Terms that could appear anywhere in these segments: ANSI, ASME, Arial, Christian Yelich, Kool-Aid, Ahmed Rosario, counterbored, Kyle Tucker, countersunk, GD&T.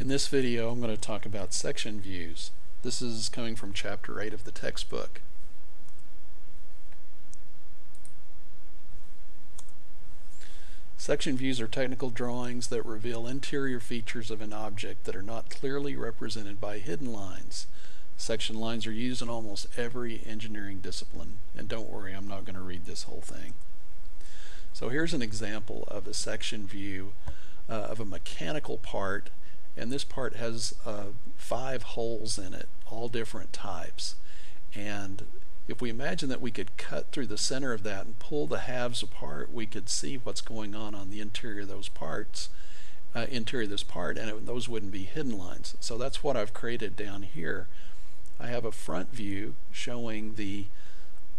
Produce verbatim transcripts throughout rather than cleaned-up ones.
In this video, I'm going to talk about section views. This is coming from chapter eight of the textbook. Section views are technical drawings that reveal interior features of an object that are not clearly represented by hidden lines. Section lines are used in almost every engineering discipline. And don't worry, I'm not going to read this whole thing. So here's an example of a section view uh, of a mechanical part, and this part has uh, five holes in it, all different types. And if we imagine that we could cut through the center of that and pull the halves apart, we could see what's going on on the interior of those parts, uh, interior of this part, and it, those wouldn't be hidden lines. So that's what I've created down here. I have a front view showing the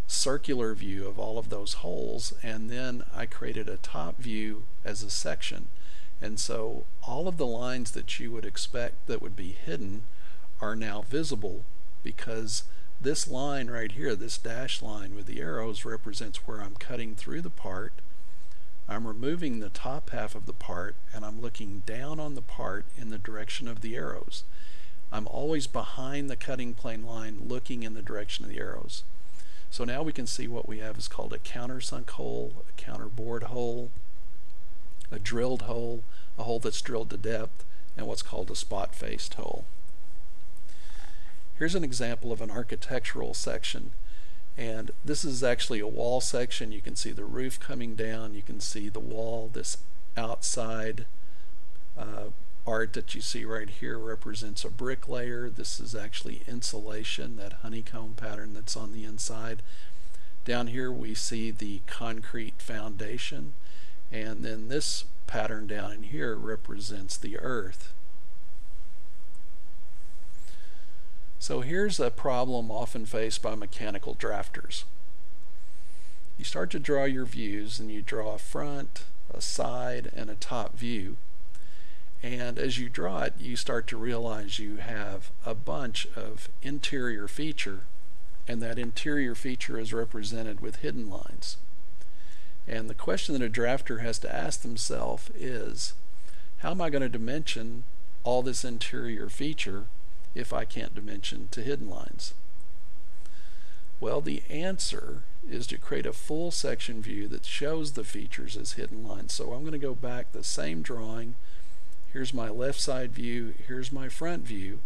circular view of all of those holes, and then I created a top view as a section. And so all of the lines that you would expect that would be hidden are now visible, because this line right here, this dashed line with the arrows, represents where I'm cutting through the part. I'm removing the top half of the part, and I'm looking down on the part in the direction of the arrows. I'm always behind the cutting plane line, looking in the direction of the arrows. So now we can see what we have is called a countersunk hole, a counterbored hole, a drilled hole, a hole that's drilled to depth, and what's called a spot-faced hole. Here's an example of an architectural section, and this is actually a wall section. You can see the roof coming down, you can see the wall. This outside uh, art that you see right here represents a brick layer. This is actually insulation, that honeycomb pattern that's on the inside. Down here we see the concrete foundation, and then this pattern down in here represents the earth. So here's a problem often faced by mechanical drafters. You start to draw your views, and you draw a front, a side, and a top view. And as you draw it, you start to realize you have a bunch of interior feature, and that interior feature is represented with hidden lines. And the question that a drafter has to ask themselves is, how am I going to dimension all this interior feature if I can't dimension to hidden lines? Well, the answer is to create a full section view that shows the features as hidden lines. So I'm going to go back the same drawing. Here's my left side view, here's my front view,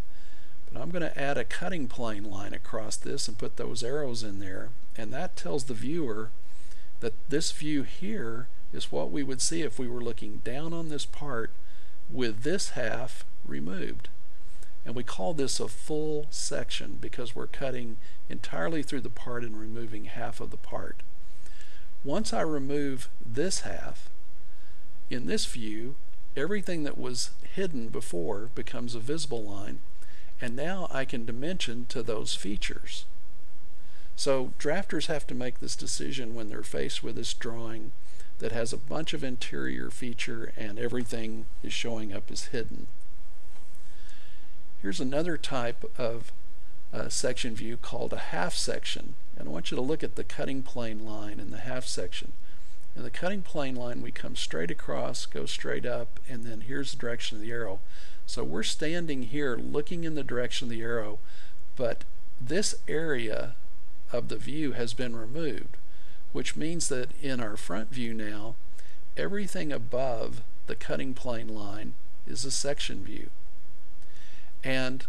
but I'm going to add a cutting plane line across this and put those arrows in there, and that tells the viewer that this view here is what we would see if we were looking down on this part with this half removed. And we call this a full section because we're cutting entirely through the part and removing half of the part. Once I remove this half, in this view, everything that was hidden before becomes a visible line, and now I can dimension to those features. So drafters have to make this decision when they're faced with this drawing that has a bunch of interior feature and everything is showing up as hidden. Here's another type of uh, section view called a half section, and I want you to look at the cutting plane line in the half section. In the cutting plane line, we come straight across, go straight up, and then here's the direction of the arrow. So we're standing here looking in the direction of the arrow, but this area of the view has been removed, which means that in our front view now, everything above the cutting plane line is a section view. And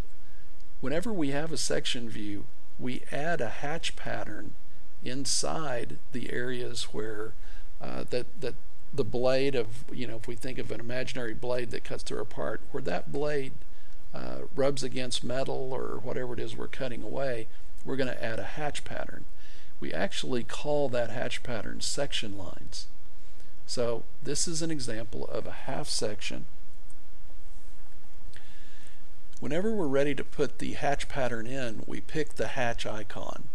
whenever we have a section view, we add a hatch pattern inside the areas where Uh, that, that the blade of, you know, if we think of an imaginary blade that cuts through a part, where that blade uh, rubs against metal or whatever it is we're cutting away, we're going to add a hatch pattern. We actually call that hatch pattern section lines. So this is an example of a half section. Whenever we're ready to put the hatch pattern in, we pick the hatch icon.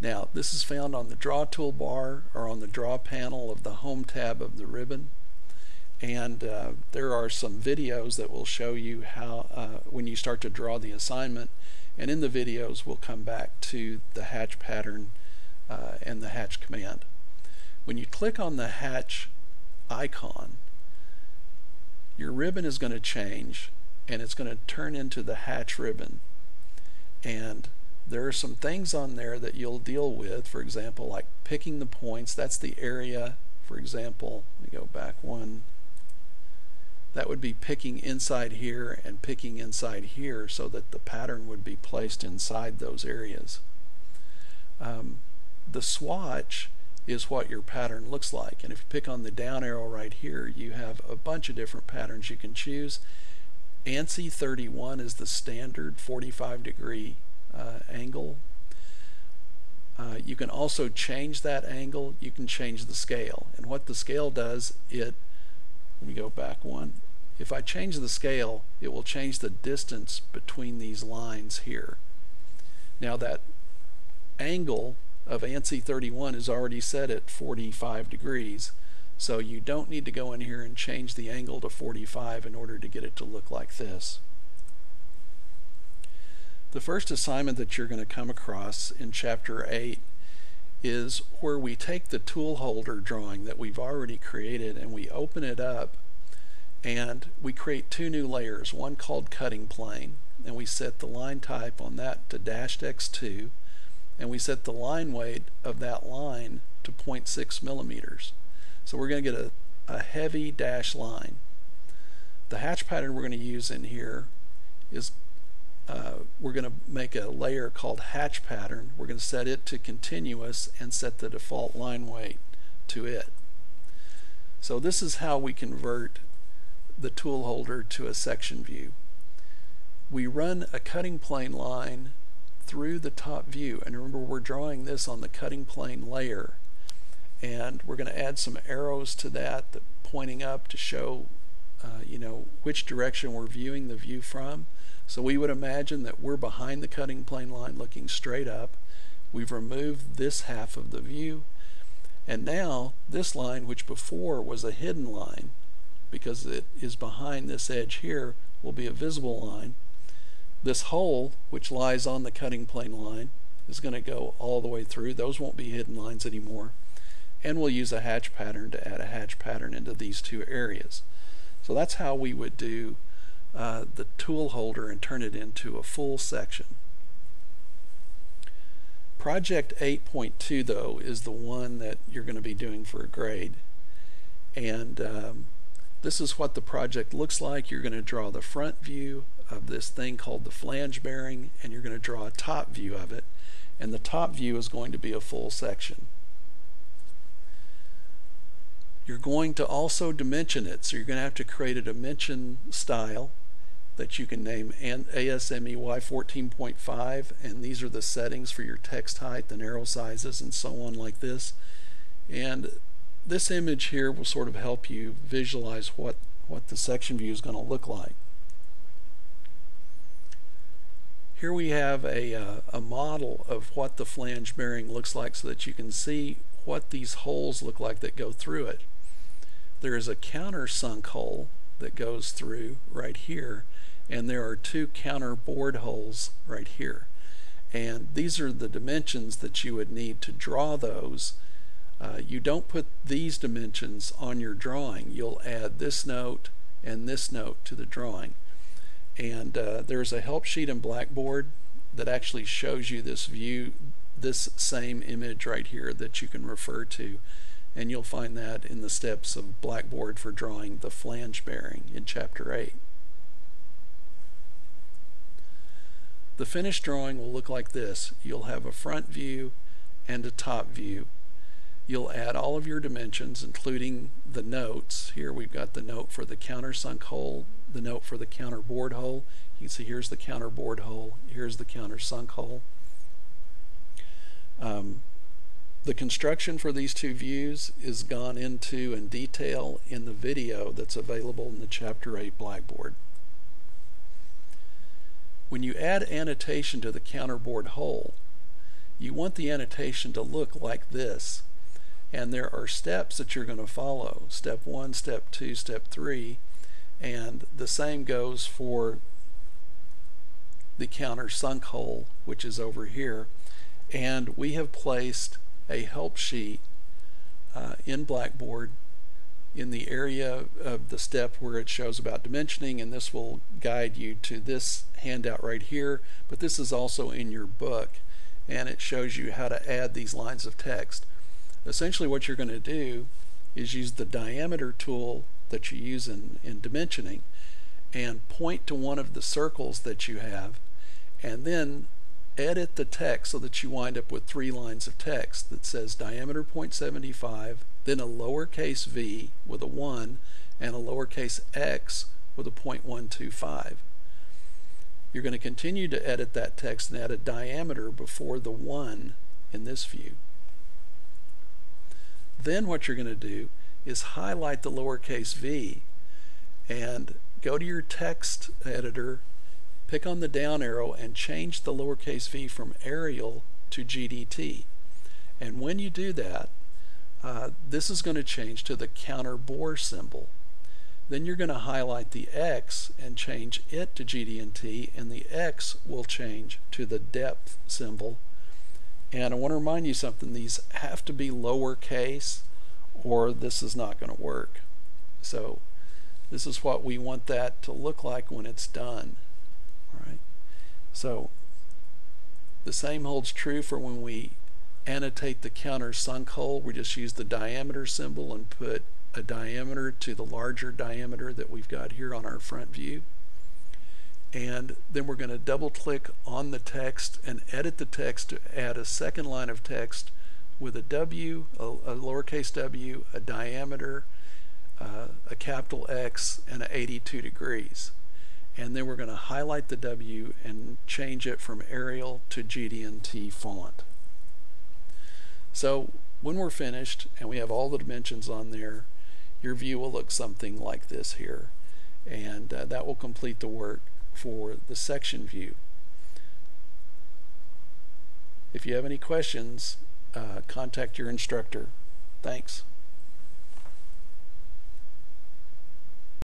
Now, this is found on the Draw toolbar or on the Draw panel of the Home tab of the ribbon. And uh, there are some videos that will show you how, uh, when you start to draw the assignment. And in the videos, we'll come back to the hatch pattern uh, and the hatch command. When you click on the hatch icon, your ribbon is going to change and it's going to turn into the hatch ribbon. And there are some things on there that you'll deal with, for example, like picking the points. That's the area, for example. Let me go back one. That would be picking inside here and picking inside here so that the pattern would be placed inside those areas. Um, the swatch is what your pattern looks like, and if you pick on the down arrow right here, you have a bunch of different patterns you can choose. ANSI thirty-one is the standard forty-five degree uh, angle. Uh, you can also change that angle. You can change the scale, and what the scale does, it let me go back one. If I change the scale, it will change the distance between these lines here. Now that angle of ANSI thirty-one is already set at forty-five degrees, so you don't need to go in here and change the angle to forty-five in order to get it to look like this. The first assignment that you're going to come across in chapter eight is where we take the tool holder drawing that we've already created and we open it up and we create two new layers, one called cutting plane, and we set the line type on that to dashed x two, and we set the line weight of that line to zero point six millimeters. So we're going to get a, a heavy dash line. The hatch pattern we're going to use in here is uh, we're going to make a layer called hatch pattern. We're going to set it to continuous and set the default line weight to it. So this is how we convert the tool holder to a section view. We run a cutting plane line through the top view, and remember we're drawing this on the cutting plane layer, and we're going to add some arrows to that, that pointing up to show uh, you know, which direction we're viewing the view from. So we would imagine that we're behind the cutting plane line looking straight up. We've removed this half of the view, and now this line, which before was a hidden line because it is behind this edge here, will be a visible line. This hole, which lies on the cutting plane line, is going to go all the way through. Those won't be hidden lines anymore. And we'll use a hatch pattern to add a hatch pattern into these two areas. So that's how we would do uh, the tool holder and turn it into a full section. Project eight point two, though, is the one that you're going to be doing for a grade. And um, this is what the project looks like. You're going to draw the front view of this thing called the flange bearing, and you're going to draw a top view of it, and the top view is going to be a full section. You're going to also dimension it, so you're going to have to create a dimension style that you can name ASME Y fourteen point five, and these are the settings for your text height, the narrow sizes, and so on like this. And this image here will sort of help you visualize what, what the section view is going to look like. Here we have a, uh, a model of what the flange bearing looks like so that you can see what these holes look like that go through it. There is a countersunk hole that goes through right here, and there are two counterboard holes right here. And these are the dimensions that you would need to draw those. Uh, you don't put these dimensions on your drawing. You'll add this note and this note to the drawing. And uh, there's a help sheet in Blackboard that actually shows you this view, this same image right here that you can refer to, and you'll find that in the steps of Blackboard for drawing the flange bearing in chapter eight. The finished drawing will look like this. You'll have a front view and a top view. You'll add all of your dimensions, including the notes. Here we've got the note for the countersunk hole, the note for the counterboard hole. You can see here's the counterboard hole, here's the countersunk hole. Um, the construction for these two views is gone into in detail in the video that's available in the chapter eight Blackboard. When you add annotation to the counterboard hole, you want the annotation to look like this. And there are steps that you're going to follow, step one, step two, step three, and the same goes for the countersunk hole, which is over here. And we have placed a help sheet uh, in Blackboard in the area of the step where it shows about dimensioning, and this will guide you to this handout right here, but this is also in your book, and it shows you how to add these lines of text. Essentially what you're going to do is use the diameter tool that you use in, in dimensioning and point to one of the circles that you have, and then edit the text so that you wind up with three lines of text that says diameter zero point seven five, then a lowercase v with a one, and a lowercase x with a zero point one two five. You're going to continue to edit that text and add a diameter before the one in this view. Then what you're going to do is highlight the lowercase v and go to your text editor, pick on the down arrow, and change the lowercase v from Arial to G D T. And when you do that, uh, this is going to change to the counter bore symbol. Then you're going to highlight the X and change it to G D and T, and the X will change to the depth symbol. And I want to remind you something, these have to be lowercase or this is not going to work. So this is what we want that to look like when it's done. All right. So the same holds true for when we annotate the counter sunk hole. We just use the diameter symbol and put a diameter to the larger diameter that we've got here on our front view. And then we're going to double click on the text and edit the text to add a second line of text with a W, a, a lowercase w, a diameter, uh, a capital X, and eighty-two degrees. And then we're going to highlight the W and change it from Arial to G D and T font. So when we're finished and we have all the dimensions on there, your view will look something like this here, and uh, that will complete the work for the section view. If you have any questions, uh, contact your instructor. Thanks.